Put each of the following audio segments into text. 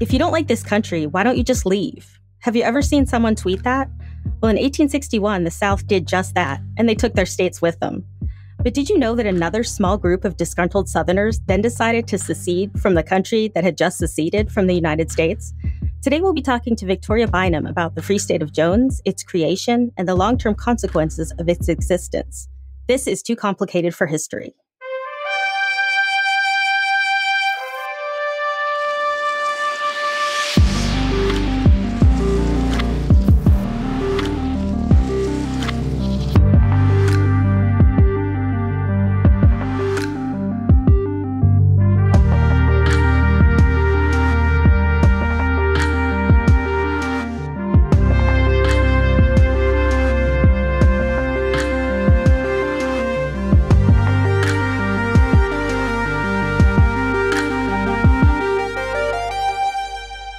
If you don't like this country, why don't you just leave? Have you ever seen someone tweet that? Well, in 1861, the South did just that, and they took their states with them. But did you know that another small group of disgruntled Southerners then decided to secede from the country that had just seceded from the United States? Today, we'll be talking to Victoria Bynum about the Free State of Jones, its creation, and the long-term consequences of its existence. This is Too Complicated for History.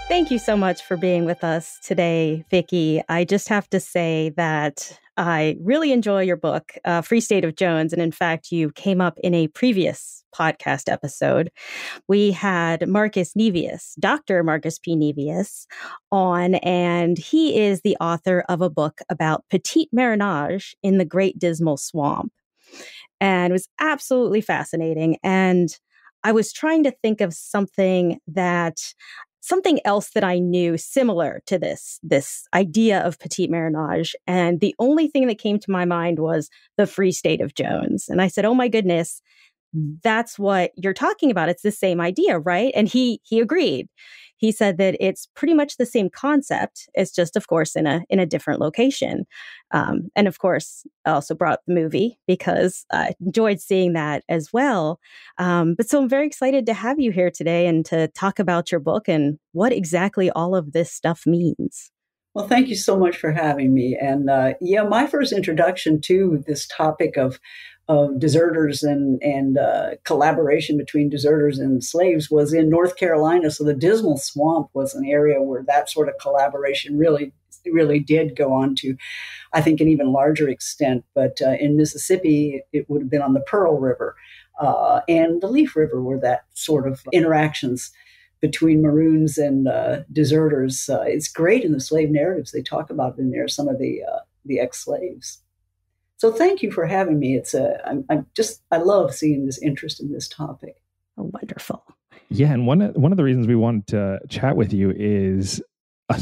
Thank you so much for being with us today, Vicki. I just have to say that I really enjoy your book, Free State of Jones. And in fact, you came up in a previous podcast episode. We had Marcus Nevius, Dr. Marcus P. Nevius, on, and he is the author of a book about Petite Marinage in the Great Dismal Swamp. And it was absolutely fascinating. And I was trying to think of something else that I knew similar to this idea of Petite Marinage. And the only thing that came to my mind was the Free State of Jones. And I said, oh my goodness, that's what you're talking about. It's the same idea, right? And he agreed. He said that it's pretty much the same concept. It's just, of course, in a different location. And of course, I also brought the movie because I enjoyed seeing that as well. But so I'm very excited to have you here today and to talk about your book and what exactly all of this stuff means. Well, thank you so much for having me. And my first introduction to this topic of deserters and collaboration between deserters and slaves was in North Carolina. So the Dismal Swamp was an area where that sort of collaboration really did go on to, I think, an even larger extent. But in Mississippi, it would have been on the Pearl River and the Leaf River where that sort of interactions between Maroons and deserters. It's great in the slave narratives. They talk about in there some of the ex-slaves. So thank you for having me. I love seeing this interest in this topic. Oh, wonderful. Yeah, and one of the reasons we wanted to chat with you is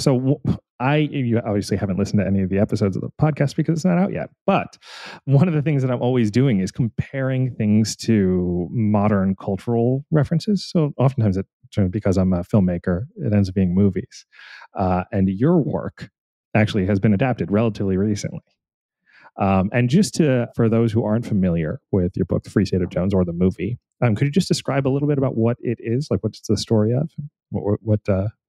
you obviously haven't listened to any of the episodes of the podcast because it's not out yet. But one of the things that I'm always doing is comparing things to modern cultural references. So oftentimes, because I'm a filmmaker, it ends up being movies. And your work actually has been adapted relatively recently. And just for those who aren't familiar with your book, The Free State of Jones, or the movie, could you just describe a little bit about what it is? Like, what's the story of? What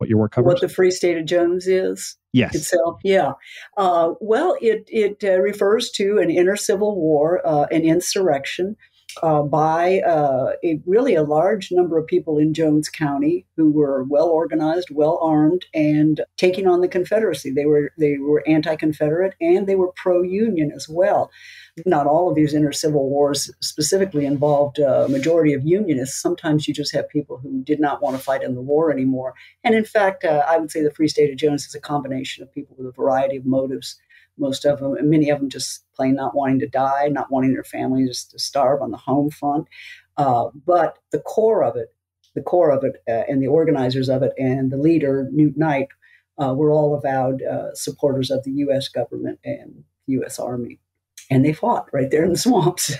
your work covers? What the Free State of Jones is? Yes. Itself? Yeah. It refers to an inter-Civil War, an insurrection by a large number of people in Jones County who were well organized, well armed, and taking on the Confederacy. They were anti-Confederate and they were pro-Union as well. Not all of these inter-Civil Wars specifically involved a majority of Unionists. Sometimes you just have people who did not want to fight in the war anymore. And in fact, I would say the Free State of Jones is a combination of people with a variety of motives. Most of them, and many of them just plain not wanting to die, not wanting their families to starve on the home front. But the core of it and the organizers of it and the leader, Newt Knight, were all avowed supporters of the U.S. government and U.S. Army. And they fought right there in the swamps.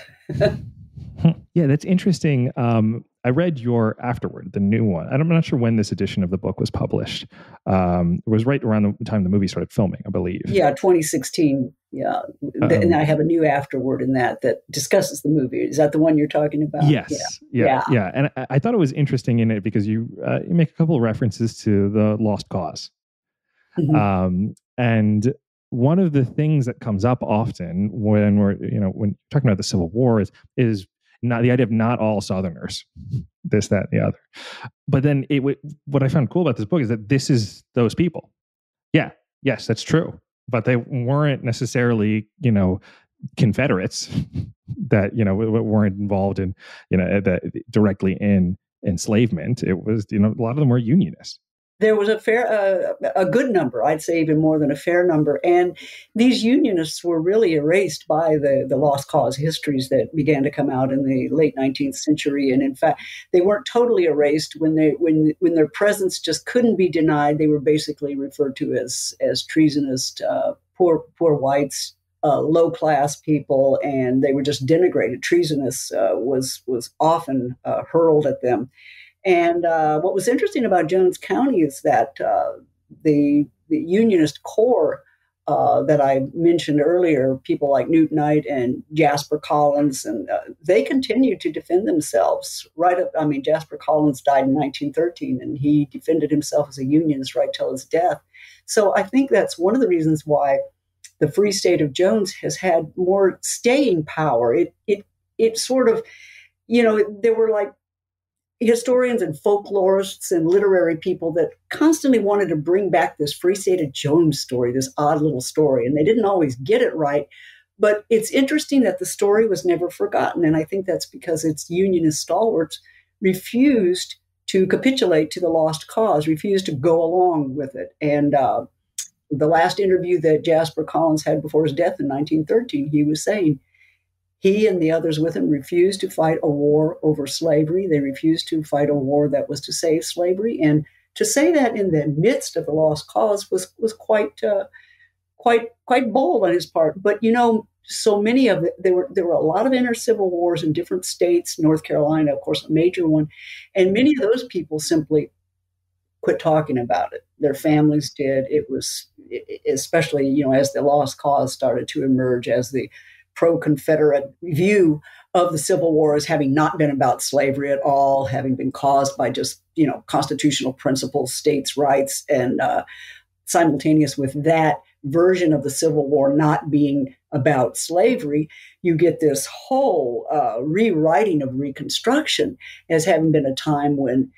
Yeah, that's interesting. I read your afterward, the new one. I'm not sure when this edition of the book was published. It was right around the time the movie started filming, I believe. Yeah, 2016. Yeah. And I have a new afterword in that discusses the movie. Is that the one you're talking about? Yes. Yeah. And I thought it was interesting in it because you make a couple of references to the Lost Cause. Mm-hmm. And one of the things that comes up often when we're talking about the Civil War is not the idea of not all Southerners, this, that, and the other. But then what I found cool about this book is that this is those people. Yeah, yes, that's true. But they weren't necessarily, Confederates that, weren't involved in, directly in enslavement. It was, a lot of them were Unionists. There was a good number, I'd say even more than a fair number. And these Unionists were really erased by the Lost Cause histories that began to come out in the late 19th century. And in fact, they weren't totally erased when their presence just couldn't be denied. They were basically referred to as treasonous, poor whites, low class people, and they were just denigrated. Treasonous was often hurled at them. And what was interesting about Jones County is that the Unionist core that I mentioned earlier, people like Newt Knight and Jasper Collins, and they continued to defend themselves right up. I mean, Jasper Collins died in 1913, and he defended himself as a Unionist right till his death. So I think that's one of the reasons why the Free State of Jones has had more staying power. It sort of, you know, there were like historians and folklorists and literary people that constantly wanted to bring back this Free State of Jones story, this odd little story, and they didn't always get it right. But it's interesting that the story was never forgotten, and I think that's because its Unionist stalwarts refused to capitulate to the Lost Cause, refused to go along with it. And the last interview that Jasper Collins had before his death in 1913, he was saying, he and the others with him refused to fight a war over slavery. They refused to fight a war that was to save slavery. And to say that in the midst of the Lost Cause was quite bold on his part. But, you know, so many of it, there were a lot of inter-civil wars in different states, North Carolina, of course, a major one. And many of those people simply quit talking about it. Their families did. It was especially, you know, as the Lost Cause started to emerge, as the pro-Confederate view of the Civil War as having not been about slavery at all, having been caused by just, you know, constitutional principles, states' rights, and simultaneous with that version of the Civil War not being about slavery, you get this whole rewriting of Reconstruction as having been a time when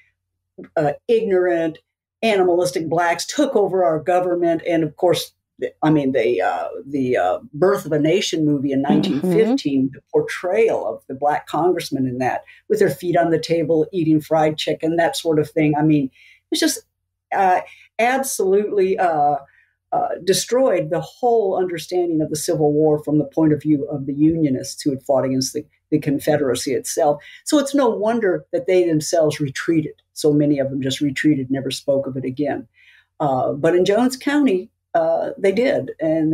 ignorant, animalistic blacks took over our government, and of course, I mean, the Birth of a Nation movie in 1915, the portrayal of the black congressmen in that, with their feet on the table, eating fried chicken, that sort of thing. I mean, it's just absolutely destroyed the whole understanding of the Civil War from the point of view of the Unionists who had fought against the Confederacy itself. So it's no wonder that they themselves retreated. So many of them just retreated, never spoke of it again. But in Jones County, they did, and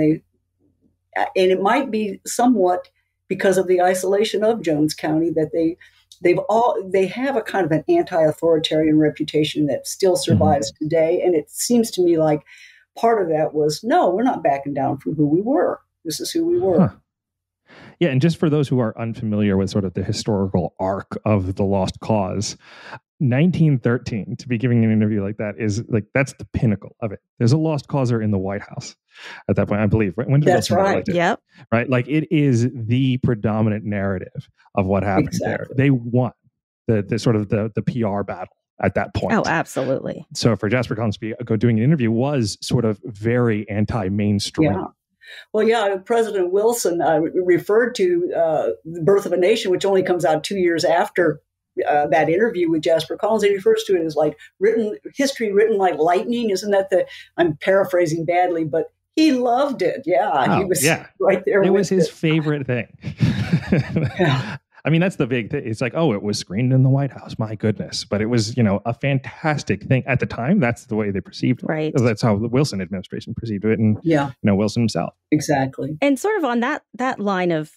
it might be somewhat because of the isolation of Jones County that they have a kind of an anti-authoritarian reputation that still survives today. And it seems to me like part of that was, no, we're not backing down from who we were. This is who we were. Huh. Yeah, and just for those who are unfamiliar with sort of the historical arc of the Lost Cause, 1913, to be giving an interview like that is like, that's the pinnacle of it. There's a Lost Causer in the White House at that point, I believe. When did Wilson get elected? Yep. Right. Like it is the predominant narrative of what happened there. They won the sort of the PR battle at that point. Oh, absolutely. So for Jasper Collins to be doing an interview was sort of very anti-mainstream. Yeah. Well, yeah, President Wilson referred to The Birth of a Nation, which only comes out 2 years after that interview with Jasper Collins. He refers to it as like history written like lightning. Isn't that I'm paraphrasing badly, but he loved it. Yeah, he was right there. It was his favorite thing. Yeah. I mean, that's the big thing. It's like, oh, it was screened in the White House. My goodness. But it was, you know, a fantastic thing at the time. That's the way they perceived it. Right. That's how the Wilson administration perceived it. And, you know, Wilson himself. Exactly. And sort of on that line of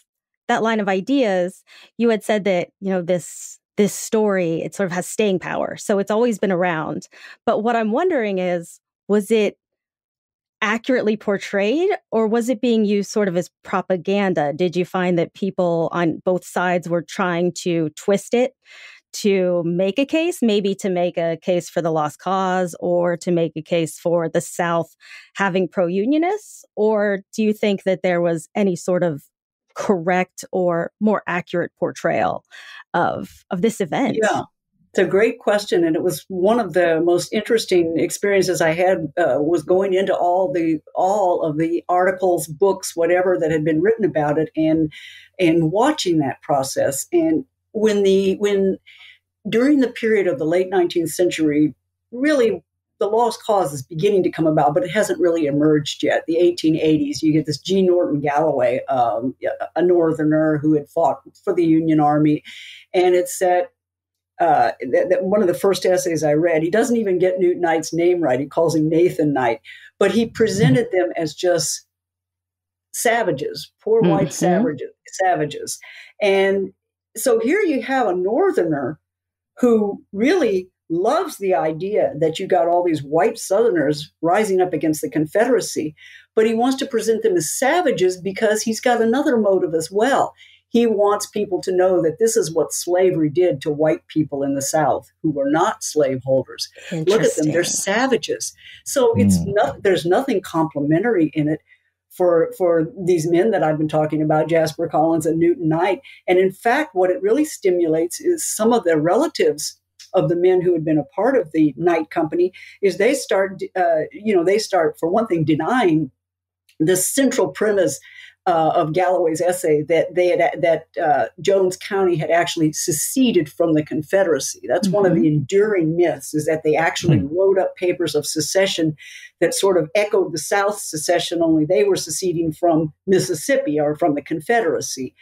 ideas, you had said that, you know, this story, it sort of has staying power. So it's always been around. But what I'm wondering is, was it accurately portrayed, or was it being used sort of as propaganda? Did you find that people on both sides were trying to twist it to make a case, maybe to make a case for the Lost Cause or to make a case for the South having pro-Unionists? Or do you think that there was any sort of correct or more accurate portrayal of this event? Yeah, it's a great question. And it was one of the most interesting experiences I had was going into all of the articles, books, whatever that had been written about it and watching that process. And during the period of the late 19th century, really the Lost Cause is beginning to come about, but it hasn't really emerged yet. The 1880s, you get this G. Norton Galloway, a Northerner who had fought for the Union Army. And it's that, one of the first essays I read, he doesn't even get Newt Knight's name right. He calls him Nathan Knight, but he presented them as just savages, poor white savages. And so here you have a Northerner who really loves the idea that you got all these white Southerners rising up against the Confederacy, but he wants to present them as savages because he's got another motive as well. He wants people to know that this is what slavery did to white people in the South who were not slaveholders. Look at them, they're savages. So it's not, there's nothing complimentary in it for these men that I've been talking about, Jasper Collins and Newt Knight. And in fact, what it really stimulates is some of their relatives of the men who had been a part of the Knight Company is they start, they start, for one thing, denying this central premise of Galloway's essay that Jones County had actually seceded from the Confederacy. That's one of the enduring myths, is that they actually wrote up papers of secession that sort of echoed the South secession, only they were seceding from Mississippi or from the Confederacy.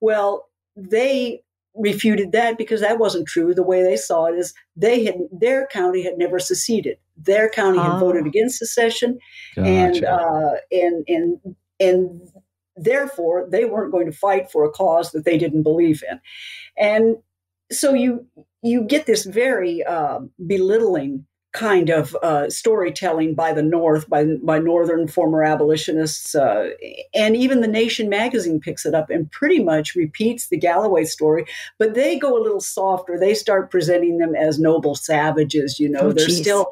Well, they refuted that because that wasn't true. The way they saw it is their county had never seceded. Their county had voted against secession, and therefore, they weren't going to fight for a cause that they didn't believe in. And so you get this very belittling kind of storytelling by the North, by Northern former abolitionists. And even the Nation magazine picks it up and pretty much repeats the Galloway story, but they go a little softer. They start presenting them as noble savages, they're still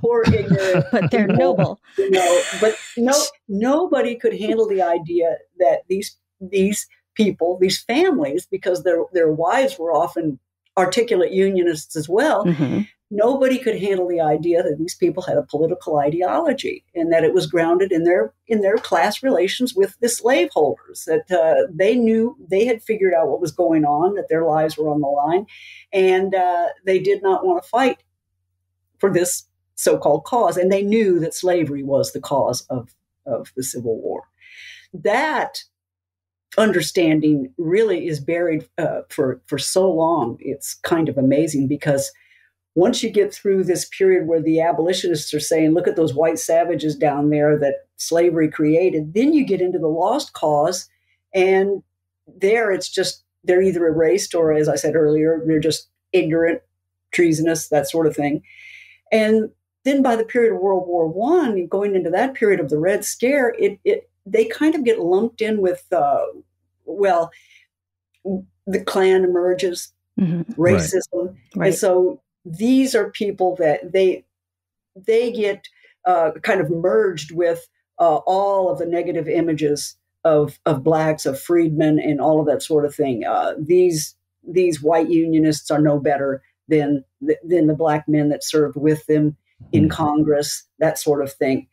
poor, ignorant. But they're noble. But nobody could handle the idea that these people, these families, because their wives were often articulate Unionists as well, nobody could handle the idea that these people had a political ideology and that it was grounded in their class relations with the slaveholders, that they knew they had figured out what was going on, that their lives were on the line, and they did not want to fight for this so-called cause. And they knew that slavery was the cause of the Civil War. That understanding really is buried for so long. It's kind of amazing because once you get through this period where the abolitionists are saying, look at those white savages down there that slavery created, then you get into the Lost Cause, and there it's just, they're either erased or, as I said earlier, they're just ignorant, treasonous, that sort of thing. And then by the period of World War I, going into that period of the Red Scare, they kind of get lumped in with, the Klan emerges, racism. Right. And so these are people that they get kind of merged with all of the negative images of blacks, of freedmen, and all of that sort of thing. These white Unionists are no better than the black men that served with them in Congress, that sort of thing.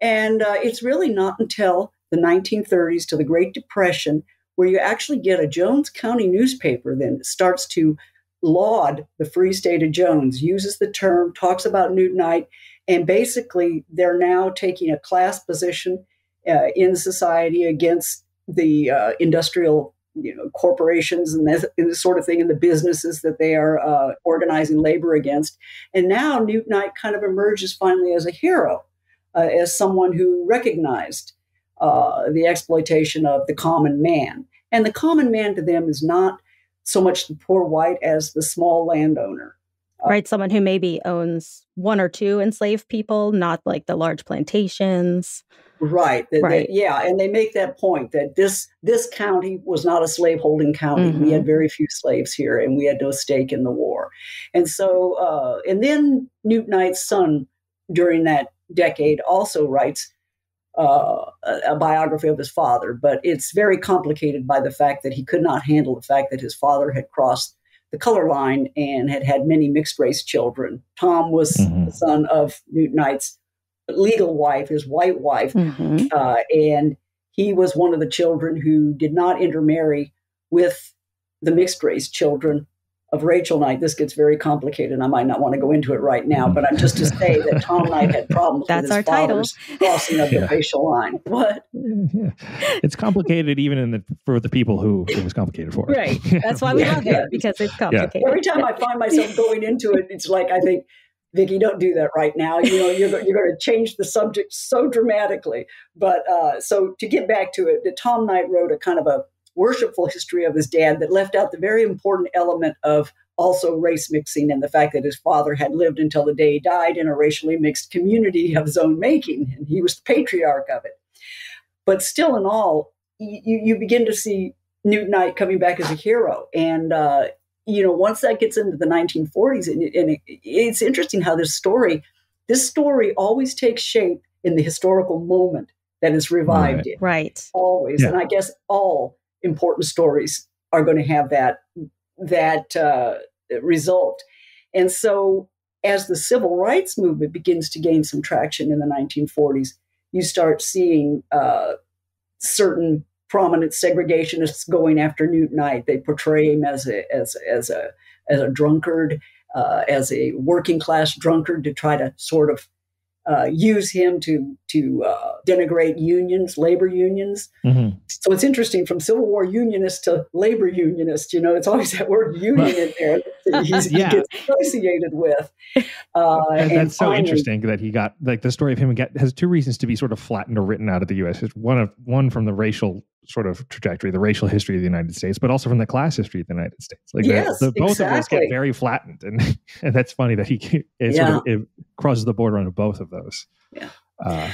And it's really not until the 1930s to the Great Depression where you actually get a Jones County newspaper then starts to laud the Free State of Jones, uses the term, talks about Newt Knight, and basically they're now taking a class position in society against the industrial corporations and this sort of thing, and the businesses that they are organizing labor against. And now Newt Knight kind of emerges finally as a hero, as someone who recognized the exploitation of the common man. And the common man to them is not so much the poor white as the small landowner. Right, someone who maybe owns one or two enslaved people, not like the large plantations. Right, and they make that point that this county was not a slaveholding county. We had very few slaves here, and we had no stake in the war. And so, and then Newt Knight's son during that decade also writes a biography of his father, but it's very complicated by the fact that he could not handle the fact that his father had crossed the color line and had had many mixed race children. Tom was the son of Newt Knight's legal wife, his white wife, and he was one of the children who did not intermarry with the mixed race children of Rachel Knight. This gets very complicated, and I might not want to go into it right now, but I'm just to say that Tom Knight had problems with his father's crossing of the racial line. What? Yeah. It's complicated even in the, for the people who it was complicated for. Right. That's why we love it, because it's complicated. Yeah. Every time I find myself going into it, it's like I think, Vicki, don't do that right now. You know, you're going to change the subject so dramatically. But so to get back to it, Tom Knight wrote a kind of a worshipful history of his dad that left out the very important element of also race mixing and the fact that his father had lived until the day he died in a racially mixed community of his own making, and he was the patriarch of it. But still in all, you begin to see Newt Knight coming back as a hero. And, you know, once that gets into the 1940s, and it's interesting how this story always takes shape in the historical moment that it's revived in. Right. Always. Yeah. And I guess all important stories are going to have that result. And so as the civil rights movement begins to gain some traction in the 1940s, you start seeing certain prominent segregationists going after Newt Knight. They portray him as a drunkard, as a working class drunkard, to try to sort of use him to denigrate unions, labor unions. Mm-hmm. So it's interesting, from Civil War unionist to labor unionist, you know, it's always that word union in there that he gets associated with. And that's finally interesting that he got, like, the story of him has two reasons to be sort of flattened or written out of the U.S. It's one from the racial sort of trajectory, the racial history of the United States, but also from the class history of the United States. Like, both of us get very flattened. And that's funny that it crosses the border on both of those. Yeah.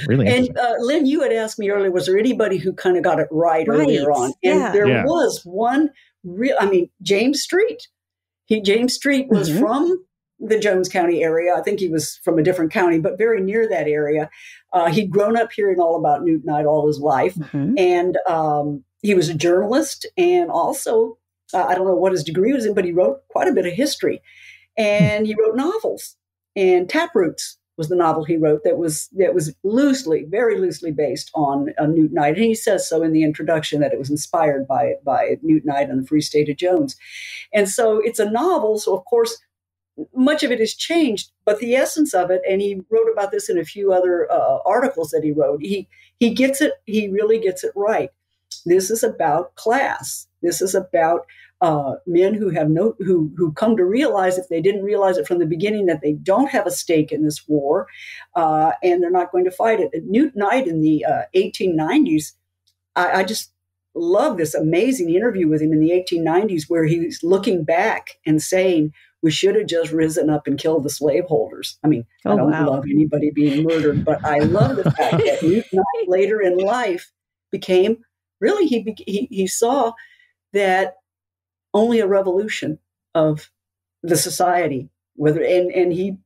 Really. And Lynn, you had asked me earlier, was there anybody who kind of got it right earlier on? And there was one real, I mean, James Street. James Street was from the Jones County area. I think he was from a different county, but very near that area. He'd grown up hearing all about Newt Knight all his life. Mm-hmm. And he was a journalist. And also, I don't know what his degree was in, but he wrote quite a bit of history. And he wrote novels. And Taproots was the novel he wrote that was loosely, very loosely based on Newt Knight. And he says so in the introduction that it was inspired by Newt Knight and the Free State of Jones. And so it's a novel. So, of course, much of it is changed, but the essence of it, and he wrote about this in a few other articles that he wrote, he gets it. He really gets it right. This is about class. This is about men who come to realize, if they didn't realize it from the beginning, that they don't have a stake in this war, and they're not going to fight it. Newt Knight in the 1890s, I just love this amazing interview with him in the 1890s, where he's looking back and saying, we should have just risen up and killed the slaveholders. I mean, I don't love anybody being murdered, but I love the fact that Newt Knight later in life became, really, he saw that only a revolution of the society, and he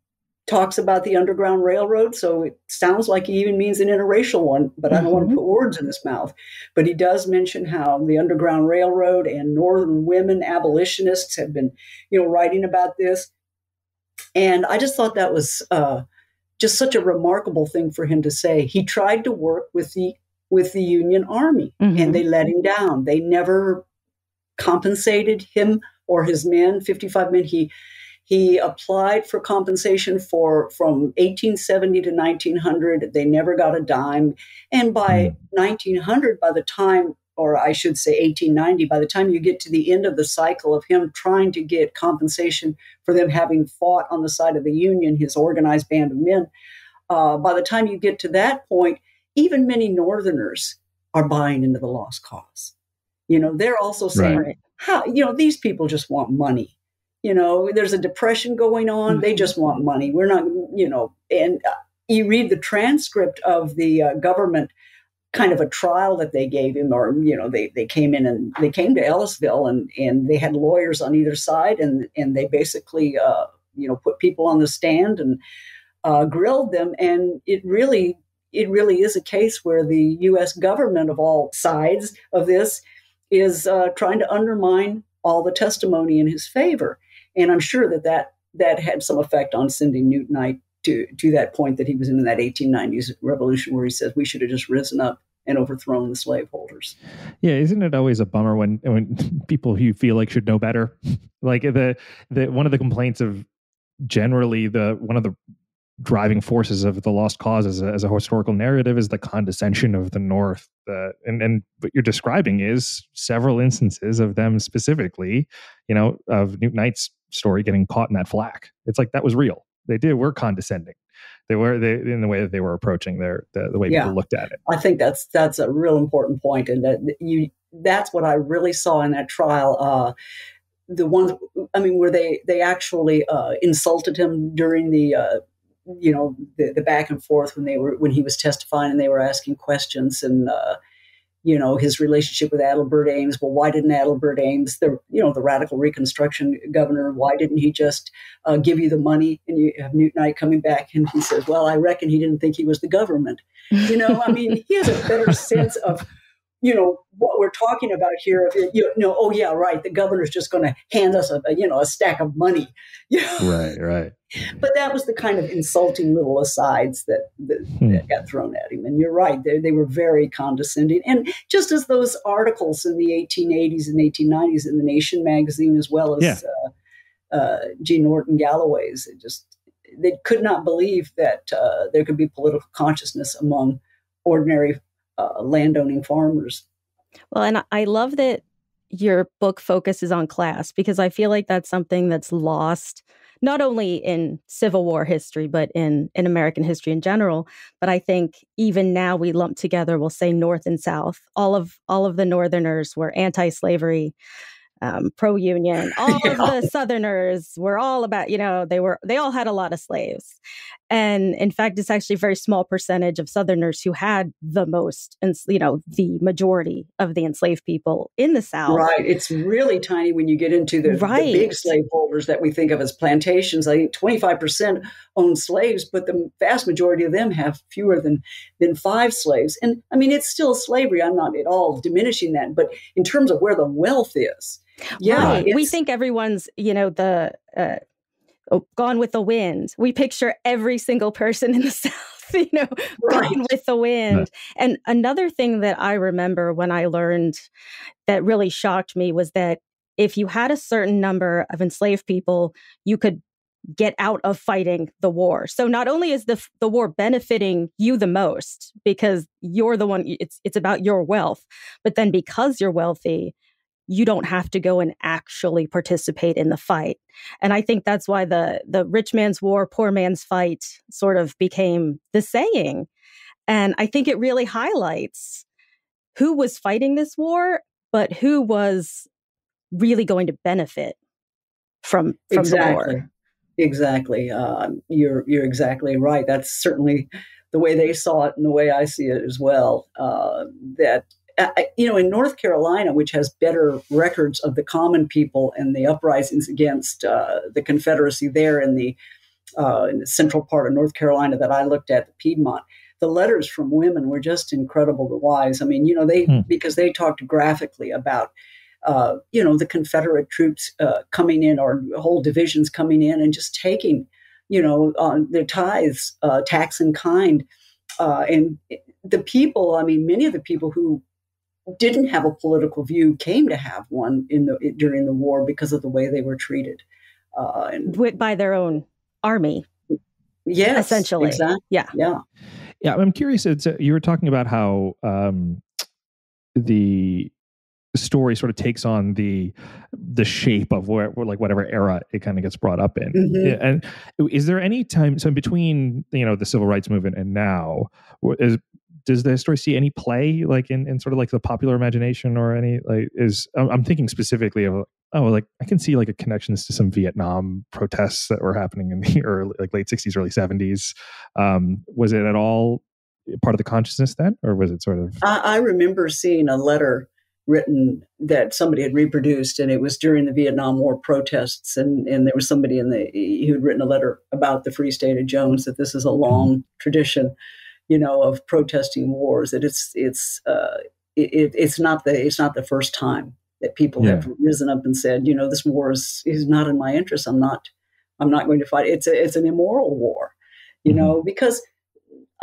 talks about the Underground Railroad, so it sounds like he even means an interracial one, but I don't want to put words in his mouth. But he does mention how the Underground Railroad and Northern women abolitionists have been, you know, writing about this. And I just thought that was just such a remarkable thing for him to say. He tried to work with the Union Army, and they let him down. They never compensated him or his men, 55 men. He applied for compensation from 1870 to 1900. They never got a dime. And by 1900, by the time, or I should say 1890, by the time you get to the end of the cycle of him trying to get compensation for them having fought on the side of the Union, his organized band of men, by the time you get to that point, even many Northerners are buying into the Lost Cause. You know, they're also saying, how, you know, these people just want money. You know, there's a depression going on. They just want money. We're not, you know, and you read the transcript of the government kind of a trial that they gave him, or, you know, they came in and they came to Ellisville, and they had lawyers on either side, and they basically, you know, put people on the stand and grilled them. And it really is a case where the U.S. government of all sides of this is trying to undermine all the testimony in his favor. And I'm sure that had some effect on sending Newt Knight to that point that he was in that 1890s revolution, where he says we should have just risen up and overthrown the slaveholders. Yeah, isn't it always a bummer when people who you feel like should know better? Like the one of the complaints of generally one of the driving forces of the Lost Cause as a historical narrative is the condescension of the North. And what you're describing is several instances of them specifically, you know, of Newt Knight's story getting caught in that flack. It's like that was real. They were condescending. They were in the way that they were approaching the way people looked at it. I think that's a real important point, and that's what I really saw in that trial. The ones, I mean, where they actually insulted him during the the back and forth when he was testifying and they were asking questions, and his relationship with Adelbert Ames. Well, why didn't Adelbert Ames, the radical Reconstruction governor, why didn't he just give you the money? And you have Newt Knight coming back and he says, well, I reckon he didn't think he was the government. I mean, he has a better sense of, what we're talking about here. Oh yeah, right. The governor's just going to hand us a stack of money. Right. But that was the kind of insulting little asides that got thrown at him. And you're right, they were very condescending. And just as those articles in the 1880s and 1890s in the Nation magazine, as well as G. Norton Galloway's, they could not believe that there could be political consciousness among ordinary landowning farmers. Well, and I love that your book focuses on class, because I feel like that's something that's lost not only in Civil War history, but in American history in general. But I think even now we lump together, we'll say North and South. All of the Northerners were anti-slavery, pro-Union. All of the Southerners were all about, they all had a lot of slaves. And in fact, it's actually a very small percentage of Southerners who had the most, the majority of the enslaved people in the South. Right. It's really tiny when you get into the big slaveholders that we think of as plantations. I think 25% own slaves, but the vast majority of them have fewer than 5 slaves. And I mean, it's still slavery. I'm not at all diminishing that. But in terms of where the wealth is, we think everyone's, Gone with the Wind. We picture every single person in the South, Gone with the Wind. Right. And another thing that I remember when I learned that really shocked me was that if you had a certain number of enslaved people, you could get out of fighting the war. So not only is the war benefiting you the most because you're the one, it's about your wealth, but then because you're wealthy, you don't have to go and actually participate in the fight. And I think that's why the rich man's war, poor man's fight sort of became the saying. And I think it really highlights who was fighting this war, but who was really going to benefit from the war. Exactly. You're exactly right. That's certainly the way they saw it and the way I see it as well. In North Carolina, which has better records of the common people and the uprisings against the Confederacy there in the central part of North Carolina that I looked at, the Piedmont, the letters from women were just incredible to wise. I mean, because they talked graphically about, the Confederate troops coming in, or whole divisions coming in and just taking, on their tithes, tax in kind. And the people, I mean, many of the people who didn't have a political view came to have one during the war because of the way they were treated by their own army. Yes, essentially. Exactly. Yeah. I'm curious. You were talking about how the story sort of takes on the shape of whatever era it kind of gets brought up in. Mm-hmm. And is there any time, so in between, the civil rights movement and now, does the story see any play in sort of the popular imagination or any I'm thinking specifically of, I can see a connections to some Vietnam protests that were happening in the early, late 60s, early 70s. Was it at all part of the consciousness then? Or was it sort of... I remember seeing a letter written that somebody had reproduced, and it was during the Vietnam War protests. And there was somebody who had written a letter about the Free State of Jones, that this is a long tradition, of protesting wars, that it's not the first time that people have risen up and said, this war is not in my interest. I'm not going to fight. It's an immoral war, because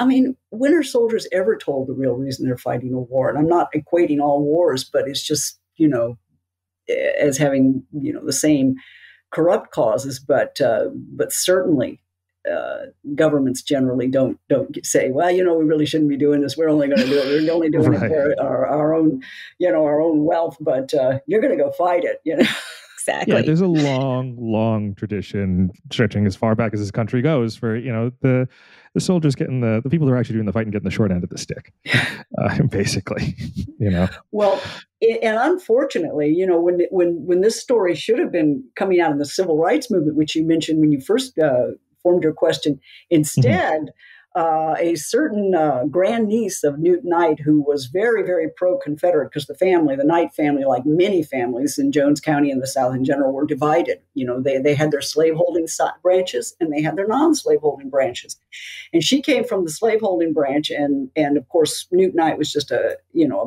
I mean, when are soldiers ever told the real reason they're fighting a war? And I'm not equating all wars, but it's just, you know, as having, you know, the same corrupt causes, but certainly governments generally don't say, well, you know, we really shouldn't be doing this. We're only going to do it. We're only doing right. it for our own, you know, our own wealth, but you're going to go fight it, you know. Exactly. Yeah, there's a long, long tradition stretching as far back as this country goes for, you know, the soldiers getting the people who are actually doing the fighting getting the short end of the stick, basically, you know. Well, and unfortunately, you know, when this story should have been coming out in the civil rights movement, which you mentioned when you first formed your question, instead, a certain grandniece of Newt Knight, who was very, very pro-Confederate, because the Knight family, like many families in Jones County and the South in general, were divided. You know, they had their slaveholding branches and they had their non-slaveholding branches. And she came from the slaveholding branch, and of course Newt Knight was just a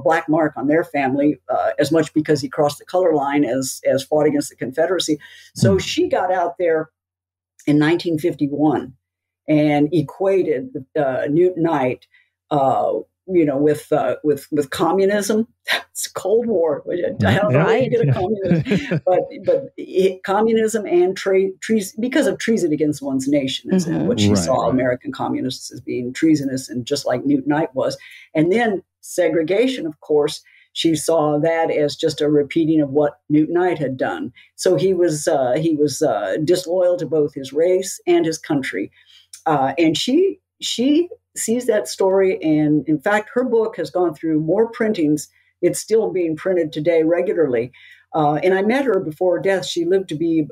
black mark on their family, as much because he crossed the color line as fought against the Confederacy. So she got out there in 1951. And equated Newt Knight, with communism. It's Cold War. I don't know how you get a communism, but communism and because of treason against one's nation is what she saw American communists as being treasonous, and just like Newt Knight was. And then segregation, of course. She saw that as just a repeating of what Newt Knight had done. So he was disloyal to both his race and his country. And she sees that story, and in fact, her book has gone through more printings. It's still being printed today regularly. And I met her before her death. She lived to be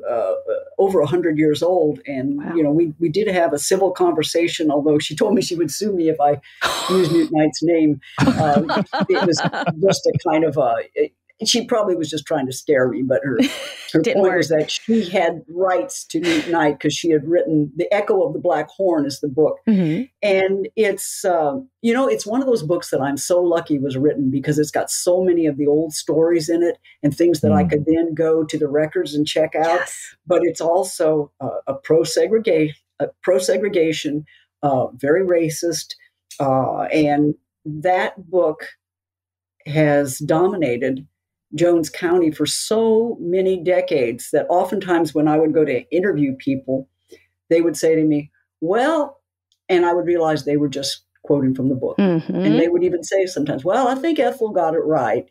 over 100 years old, and wow. You know, we did have a civil conversation. Although she told me she would sue me if I used Newt Knight's name, it was just a kind of she probably was just trying to scare me, but her point was that she had rights to Newt Knight because she had written The Echo of the Black Horn is the book. And it's, it's one of those books that I'm so lucky was written, because it's got so many of the old stories in it and things that I could then go to the records and check out. Yes. But it's also pro-segregation, very racist. And that book has dominated Jones County for so many decades that oftentimes when I would go to interview people, they would say to me, well, and I would realize they were just quoting from the book. And they would even say sometimes, well, I think Ethel got it right.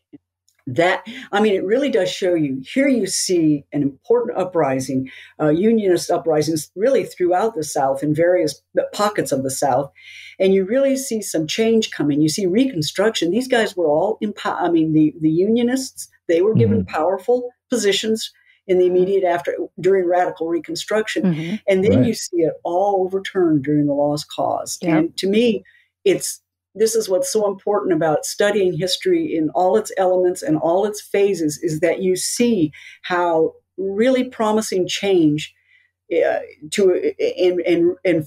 That, I mean, it really does show you, here you see an important uprising, unionist uprisings really throughout the South in various pockets of the South. And you really see some change coming. You see Reconstruction. These guys were all, the unionists, they were given powerful positions in the immediate after, during Radical Reconstruction. And then you see it all overturned during the Lost Cause. Yep. And to me, this is what's so important about studying history in all its elements and all its phases, is that you see how really promising change and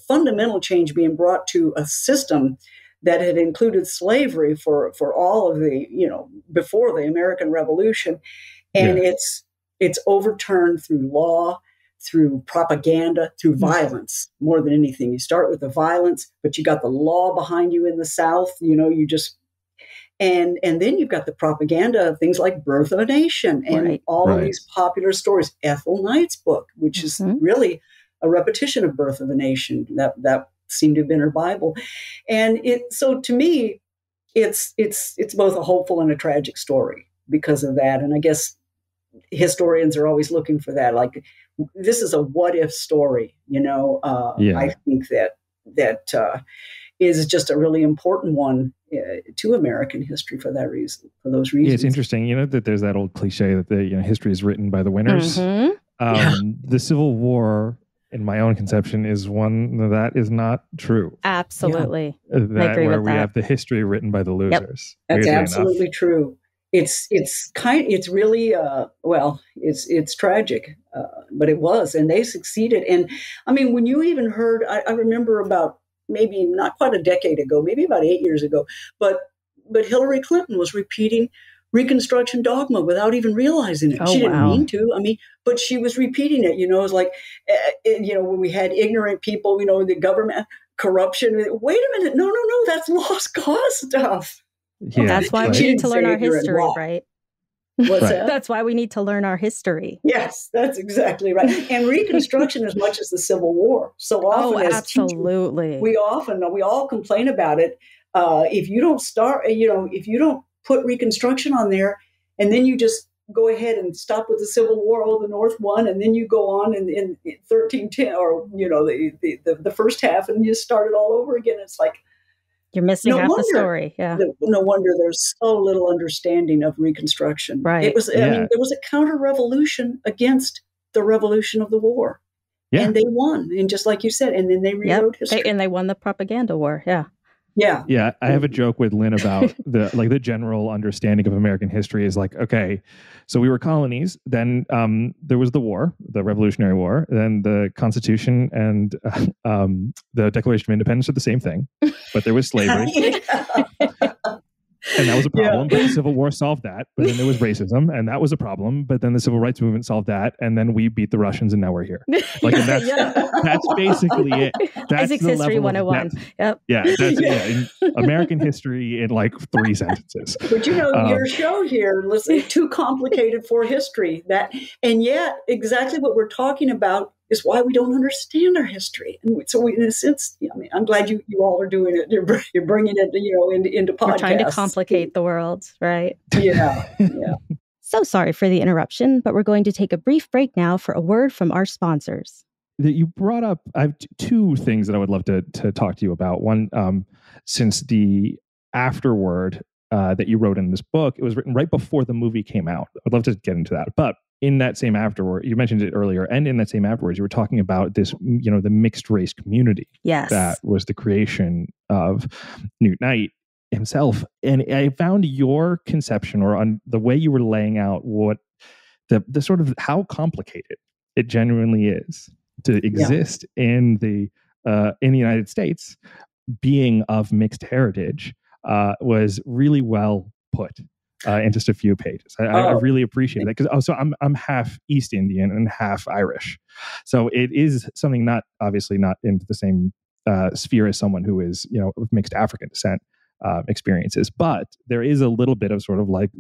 fundamental change being brought to a system that had included slavery for all of the, you know, before the American Revolution. And it's overturned through law, through propaganda, through violence, more than anything. You start with the violence, but you got the law behind you in the South, you know, you just, and then you've got the propaganda of things like Birth of a Nation and all of these popular stories, Ethel Knight's book, which is really a repetition of Birth of a Nation that seemed to have been her Bible. And so to me, it's both a hopeful and a tragic story because of that. And I guess historians are always looking for that. Like, this is a what-if story, you know. I think that is just a really important one to American history for that reason, for those reasons. Yeah, it's interesting, you know, that there's that old cliche that history is written by the winners. The Civil War, in my own conception, is one that is not true. Absolutely. Yeah. I agree with that. We have the history written by the losers. Yep. That's absolutely true. It's really, it's tragic, but it was, and they succeeded. And I mean, when you even heard, I remember about maybe not quite a decade ago, maybe about 8 years ago, but Hillary Clinton was repeating Reconstruction dogma without even realizing it. She didn't mean to, but she was repeating it, you know. It's like, when we had ignorant people, you know, the government, corruption. Wait a minute. No. That's Lost Cause stuff. Yeah, that's why we need to learn our history, right? That's why we need to learn our history. Yes, that's exactly right. And Reconstruction as much as the Civil War. So often as absolutely. Teachers, we all complain about it. If you don't start, if you don't put Reconstruction on there, and then you just go ahead and stop with the Civil War, the North won, and then you go on in 1310 or, the first half, and you start it all over again. It's like, you're missing half the story. Yeah. No wonder there's so little understanding of Reconstruction. Right. It was, I mean, there was a counter-revolution against the revolution of the war. Yeah. And they won. And just like you said, and then they rewrote history. And they won the propaganda war. Yeah. Yeah. Yeah. I have a joke with Lynn about the general understanding of American history is like, okay, so we were colonies, then there was the war, the Revolutionary War, then the Constitution and the Declaration of Independence are the same thing, but there was slavery. And that was a problem, but the Civil War solved that. But then there was racism, and that was a problem. But then the Civil Rights Movement solved that, and then we beat the Russians, and now we're here. Like, and that's that's basically it. That's the history 101. American history in like 3 sentences. But your show here, listen, Too Complicated for History. That, and yet exactly what we're talking about is why we don't understand our history. And so we, in a sense, I mean, I'm glad you all are doing it. You're bringing it, into podcasts. We're trying to complicate the world, right? Yeah, yeah. So sorry for the interruption, but we're going to take a brief break now for a word from our sponsors. That you brought up, I have 2 things that I would love to talk to you about. One, since the afterword that you wrote in this book, it was written right before the movie came out. I'd love to get into that, but in that same afterward, you mentioned it earlier, and in that same afterwards, you were talking about this, the mixed race community. Yes. That was the creation of Newt Knight himself. And I found your conception, or on the way you were laying out what the sort of how complicated it genuinely is to exist in the United States, being of mixed heritage, was really well put. In just a few pages. I really appreciate that, because so I'm half East Indian and half Irish, so it is something not into the same sphere as someone who is of mixed African descent experiences. But there is a little bit of sort of like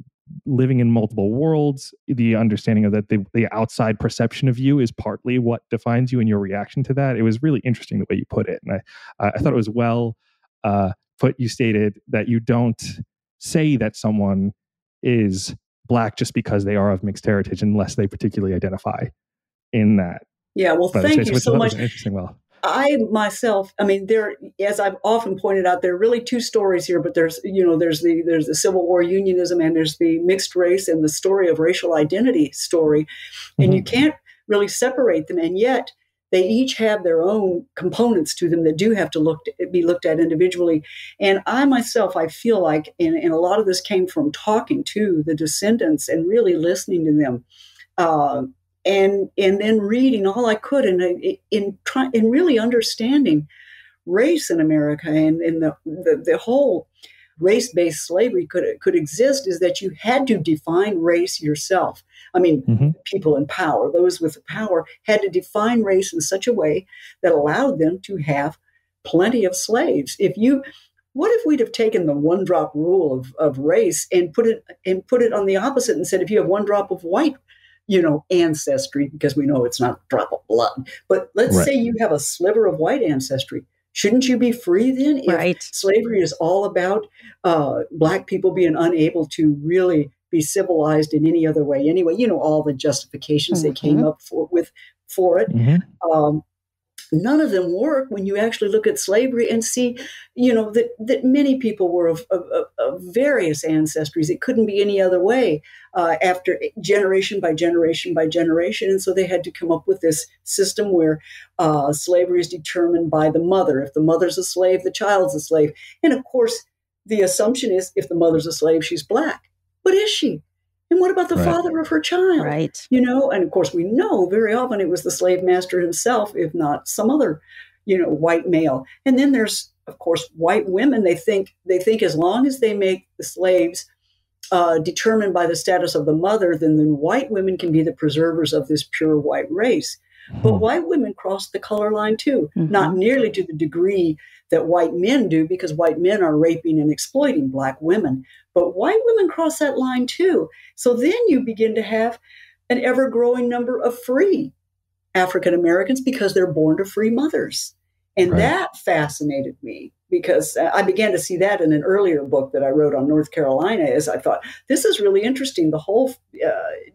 living in multiple worlds. The understanding of that the outside perception of you is partly what defines you and your reaction to that. It was really interesting the way you put it, and I thought it was well put. You stated that you don't say that someone is Black just because they are of mixed heritage, unless they particularly identify in that. Yeah, well, thank you so much. Interesting. Well, I myself, as I've often pointed out, there are really 2 stories here. But there's the Civil War unionism, and there's the mixed race and the story of racial identity story, and you can't really separate them. And yet they each have their own components to them that do have to be looked at individually. And I myself, I feel like, and a lot of this came from talking to the descendants and really listening to them, and then reading all I could, and in really understanding race in America, and the whole race-based slavery could exist is that you had to define race yourself. People in power, those with the power, had to define race in such a way that allowed them to have plenty of slaves. What if we'd have taken the one-drop rule of race and put it on the opposite and said, if you have one drop of white, ancestry, because we know it's not a drop of blood, but let's say you have a sliver of white ancestry. Shouldn't you be free then? Right. If slavery is all about Black people being unable to really be civilized in any other way. Anyway, all the justifications they came up for it. Mm-hmm. None of them work when you actually look at slavery and see, that many people were of various ancestries. It couldn't be any other way after generation by generation by generation. And so they had to come up with this system where slavery is determined by the mother. If the mother's a slave, the child's a slave. And of course, the assumption is if the mother's a slave, she's Black. But is she? And what about the father of her child? Right. And of course, we know very often it was the slave master himself, if not some other, white male. And then there's, of course, white women. They think as long as they make the slaves determined by the status of the mother, then white women can be the preservers of this pure white race. But white women crossed the color line too, not nearly to the degree that white men do, because white men are raping and exploiting black women. But white women cross that line too. So then you begin to have an ever-growing number of free African Americans because they're born to free mothers. And that fascinated me, because I began to see that in an earlier book that I wrote on North Carolina. Is I thought, this is really interesting. The whole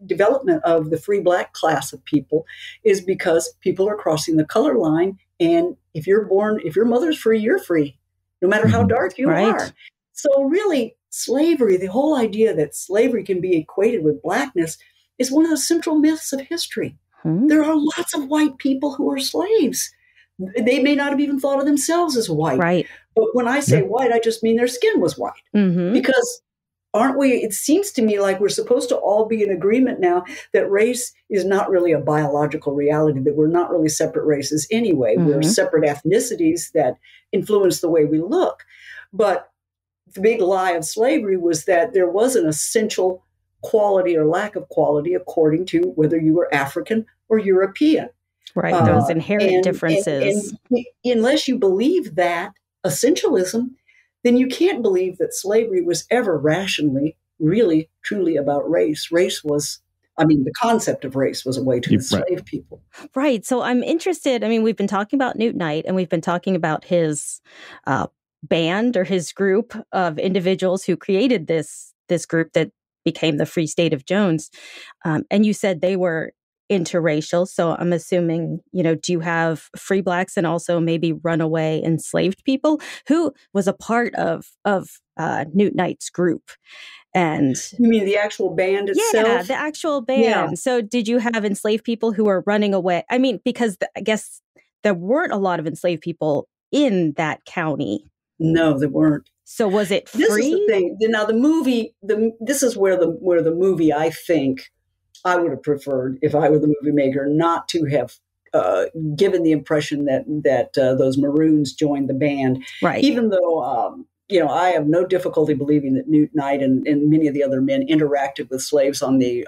development of the free black class of people is because people are crossing the color line. And if you're born, if your mother's free, you're free, no matter how dark you are. So really, slavery, the whole idea that slavery can be equated with blackness, is one of the central myths of history. There are lots of white people who are slaves. They may not have even thought of themselves as white. But when I say white, I just mean their skin was white. Because aren't we, it seems to me like we're supposed to all be in agreement now that race is not really a biological reality, that we're not really separate races anyway. We're separate ethnicities that influence the way we look. But the big lie of slavery was that there was an essential quality or lack of quality according to whether you were African or European. Those inherent differences. And unless you believe that essentialism, then you can't believe that slavery was ever rationally, really, truly about race. Race was, I mean, the concept of race was a way to enslave people. So I'm interested. I mean, we've been talking about Newt Knight, and we've been talking about his band or his group of individuals who created this group that became the Free State of Jones. And you said they were interracial. So I'm assuming, you know, do you have free blacks and also maybe runaway enslaved people who was a part of Newt Knight's group? And you mean the actual band itself? Yeah, the actual band. Yeah. So did you have enslaved people who were running away? I mean, because I guess there weren't a lot of enslaved people in that county. No, there weren't. So was it free? This is the thing. Now the movie, this is where the movie, I think, I would have preferred, if I were the movie maker, not to have given the impression that those Maroons joined the band. Even though, I have no difficulty believing that Newt Knight and many of the other men interacted with slaves on the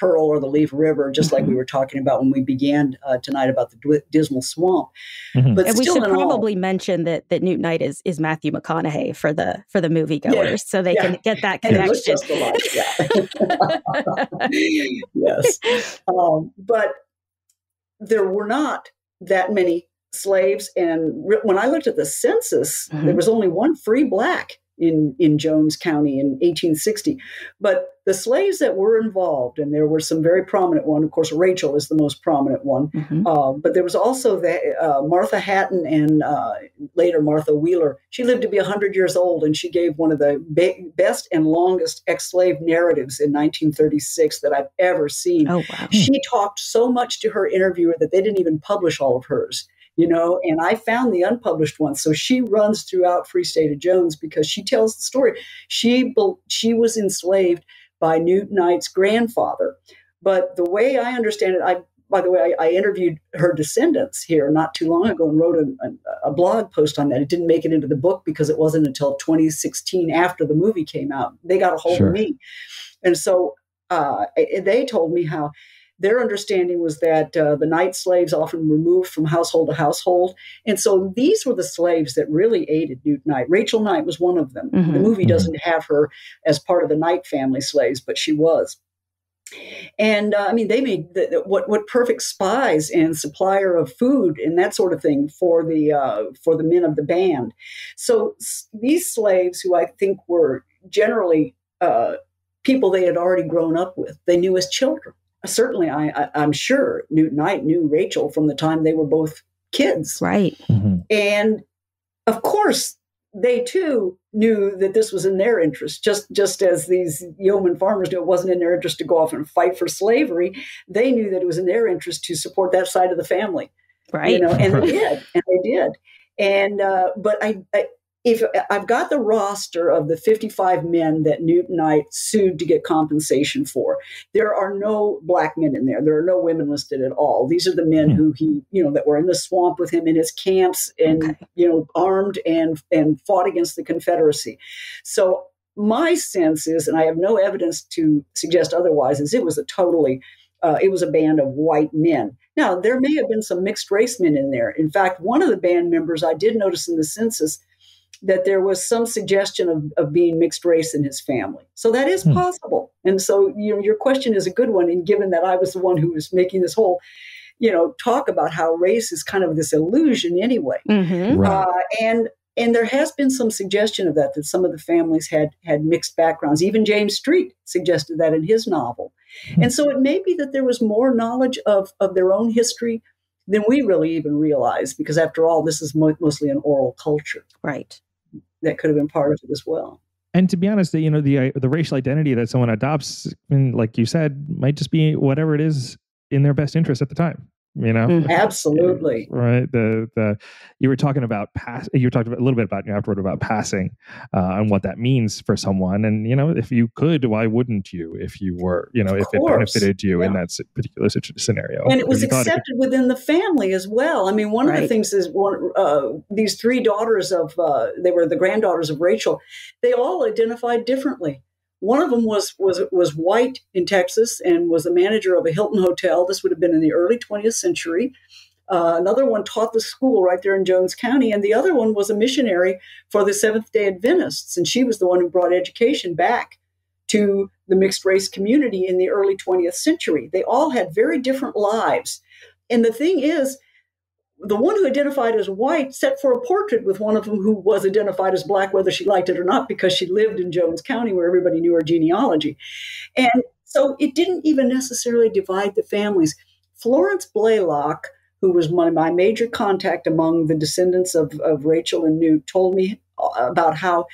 Pearl or the Leaf River, just like we were talking about when we began tonight about the Dismal Swamp. But and still we should probably mention that Newt Knight is Matthew McConaughey for the moviegoers, so they can get that connection. But there were not that many slaves, and when I looked at the census, there was only one free black in Jones County in 1860. But the slaves that were involved, and there were some very prominent ones, of course, Rachel is the most prominent one, but there was also Martha Hatton and later Martha Wheeler. She lived to be 100 years old, and she gave one of the best and longest ex-slave narratives in 1936 that I've ever seen. Oh, wow. She talked so much to her interviewer that they didn't even publish all of hers. You know, and I found the unpublished one. So she runs throughout Free State of Jones because she tells the story. She was enslaved by Newt Knight's grandfather. But the way I understand it, by the way, I interviewed her descendants here not too long ago and wrote a blog post on that. It didn't make it into the book because it wasn't until 2016 after the movie came out. They got a hold of me. And so they told me how their understanding was that the night slaves often were moved from household to household. And so these were the slaves that really aided Newt Knight. Rachel Knight was one of them. The movie doesn't have her as part of the Knight family slaves, but she was. And I mean, they made what perfect spies and supplier of food and that sort of thing for the men of the band. So these slaves, who I think were generally people they had already grown up with, they knew as children. Certainly, I'm sure Newt Knight knew Rachel from the time they were both kids. And of course, they too knew that this was in their interest. Just as these yeoman farmers knew it wasn't in their interest to go off and fight for slavery, they knew that it was in their interest to support that side of the family. You know, and they did. And but if I've got the roster of the 55 men that Newt Knight sued to get compensation for, there are no black men in there. There are no women listed at all. These are the men who he, that were in the swamp with him in his camps and, armed and fought against the Confederacy. So my sense is, and I have no evidence to suggest otherwise, is it was a band of white men. Now, there may have been some mixed race men in there. In fact, one of the band members, I did notice in the census that there was some suggestion of being mixed race in his family. So that is possible. And so, you know, your question is a good one. And given that I was the one who was making this whole, you know, talk about how race is kind of this illusion anyway. Mm-hmm. Right. And there has been some suggestion of that, that some of the families had mixed backgrounds. Even James Street suggested that in his novel. Mm-hmm. And so it may be that there was more knowledge of their own history than we really even realized, because after all, this is mostly an oral culture. Right. That could have been part of it as well. And to be honest, you know, the racial identity that someone adopts, and like you said, might just be whatever it is in their best interest at the time. You know, absolutely right. You were talking about you talked about a little bit about afterward about passing and what that means for someone. And you know, if you could, why wouldn't you? If you were, you know, if it benefited you in that particular scenario, and it was accepted within the family as well. I mean, one of the things is these three daughters they were the granddaughters of Rachel. They all identified differently. One of them was white in Texas and was the manager of a Hilton hotel. This would have been in the early 20th century. Another one taught the school right there in Jones County. And the other one was a missionary for the Seventh-day Adventists. And she was the one who brought education back to the mixed race community in the early 20th century. They all had very different lives. And the thing is, the one who identified as white set for a portrait with one of them who was identified as black, whether she liked it or not, because she lived in Jones County where everybody knew her genealogy. And so it didn't even necessarily divide the families. Florence Blaylock, who was my major contact among the descendants of Rachel and Newt, told me about how